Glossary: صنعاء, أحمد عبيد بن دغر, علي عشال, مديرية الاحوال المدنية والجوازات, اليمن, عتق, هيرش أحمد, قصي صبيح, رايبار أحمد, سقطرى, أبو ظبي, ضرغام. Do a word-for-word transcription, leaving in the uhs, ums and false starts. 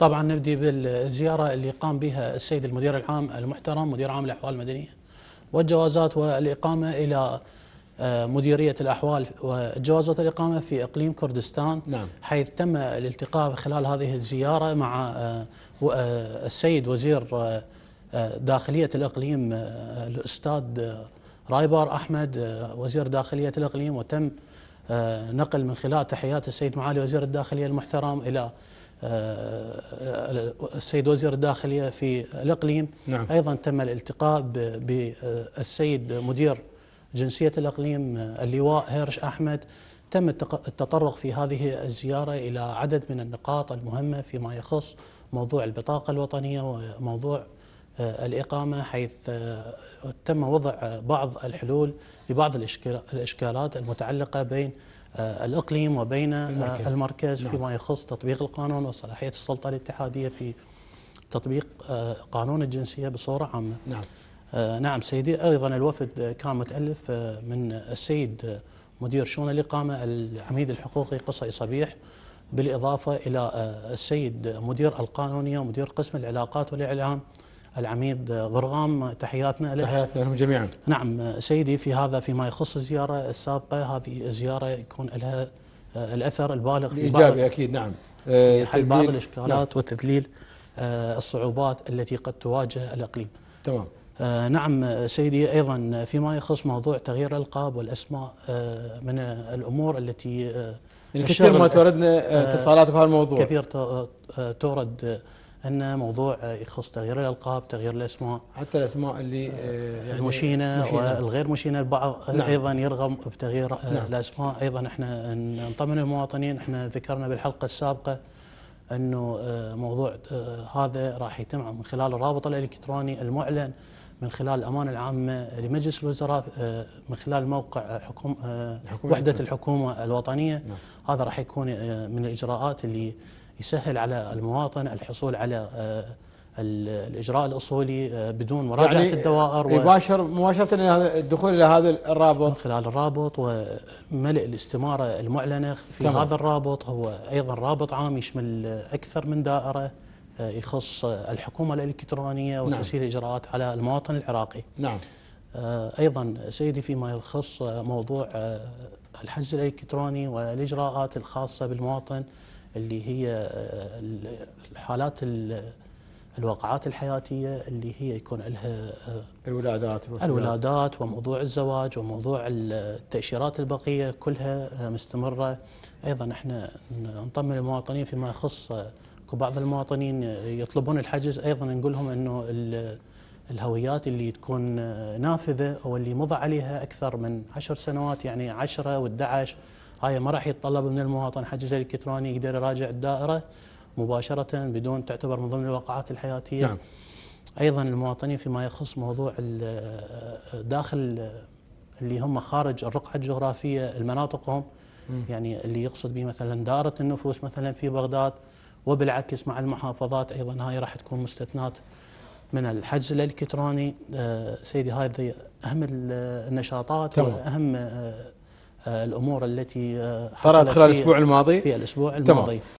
طبعا نبدي بالزيارة اللي قام بها السيد المدير العام المحترم مدير عام الأحوال المدنية والجوازات والإقامة إلى مديرية الأحوال والجوازات والإقامة في إقليم كردستان. نعم. حيث تم الالتقاء خلال هذه الزيارة مع السيد وزير داخلية الإقليم الأستاذ رايبار أحمد وزير داخلية الإقليم، وتم نقل من خلال تحيات السيد معالي وزير الداخلية المحترم إلى السيد وزير الداخلية في الإقليم. نعم. أيضا تم الالتقاء بالسيد مدير جنسية الإقليم اللواء هيرش أحمد. تم التطرق في هذه الزيارة إلى عدد من النقاط المهمة فيما يخص موضوع البطاقة الوطنية وموضوع الإقامة، حيث تم وضع بعض الحلول لبعض الإشكالات المتعلقة بين الإقليم وبين المركز, المركز نعم. فيما يخص تطبيق القانون وصلاحية السلطة الاتحادية في تطبيق قانون الجنسية بصورة عامة. نعم. نعم سيدي. أيضا الوفد كان متألف من السيد مدير شؤون الإقامة العميد الحقوقي قصي صبيح، بالإضافة إلى السيد مدير القانونية ومدير قسم العلاقات والإعلام العميد ضرغام. تحياتنا له. تحياتنا لهم جميعا. نعم سيدي. في هذا فيما يخص الزيارة السابقة، هذه الزيارة يكون لها الأثر البالغ الإيجابي أكيد. نعم. حل بعض الإشكالات. نعم. وتذليل الصعوبات التي قد تواجه الإقليم. تمام. آه نعم سيدي. أيضا فيما يخص موضوع تغيير الألقاب والأسماء آه من الأمور التي آه كثير ما توردنا اتصالات بهذا الموضوع. كثير تورد أن موضوع يخص تغيير الألقاب، تغيير الأسماء، حتى الأسماء اللي آه يعني المشينة مشينة. والغير مشينة. البعض نعم. أيضا يرغب بتغيير نعم. الأسماء. أيضا احنا نطمن المواطنين، احنا ذكرنا بالحلقة السابقة أنه آه موضوع آه هذا راح يتم من خلال الرابط الإلكتروني المعلن من خلال الأمانة العامة لمجلس الوزراء من خلال موقع حكومة وحدة الحكومة الوطنية. نعم. هذا راح يكون من الإجراءات اللي يسهل على المواطن الحصول على الإجراء الأصولي بدون مراجعة يعني الدوائر، يباشر مباشرة الدخول إلى هذا الرابط من خلال الرابط وملء الاستمارة المعلنة في تمام. هذا الرابط هو أيضا رابط عام يشمل أكثر من دائرة يخص الحكومة الإلكترونية وتسهيل نعم. إجراءات على المواطن العراقي. نعم. أيضا سيدي فيما يخص موضوع الحجز الإلكتروني والإجراءات الخاصة بالمواطن اللي هي الحالات الواقعات الحياتية اللي هي يكون لها الولادات الولادات وموضوع الزواج وموضوع التأشيرات البقية كلها مستمرة. أيضا احنا نطمن المواطنين فيما يخص بعض المواطنين يطلبون الحجز، أيضا نقول لهم أنه الهويات اللي تكون نافذة أو اللي مضى عليها أكثر من عشر سنوات يعني عشرة والدعش هاي ما راح يتطلب من المواطن حجز إلكتروني، يقدر يراجع الدائرة مباشرة بدون تعتبر من ضمن الواقعات الحياتية. نعم. أيضا المواطنين فيما يخص موضوع داخل اللي هم خارج الرقعة الجغرافية المناطقهم م. يعني اللي يقصد به مثلا دائرة النفوس مثلا في بغداد، وبالعكس مع المحافظات أيضا هاي راح تكون مستثنات من الحجز الإلكتروني. سيدي هذه أهم النشاطات طبعا. وأهم الأمور التي حصلت خلال الأسبوع الماضي في الأسبوع الماضي طبعا.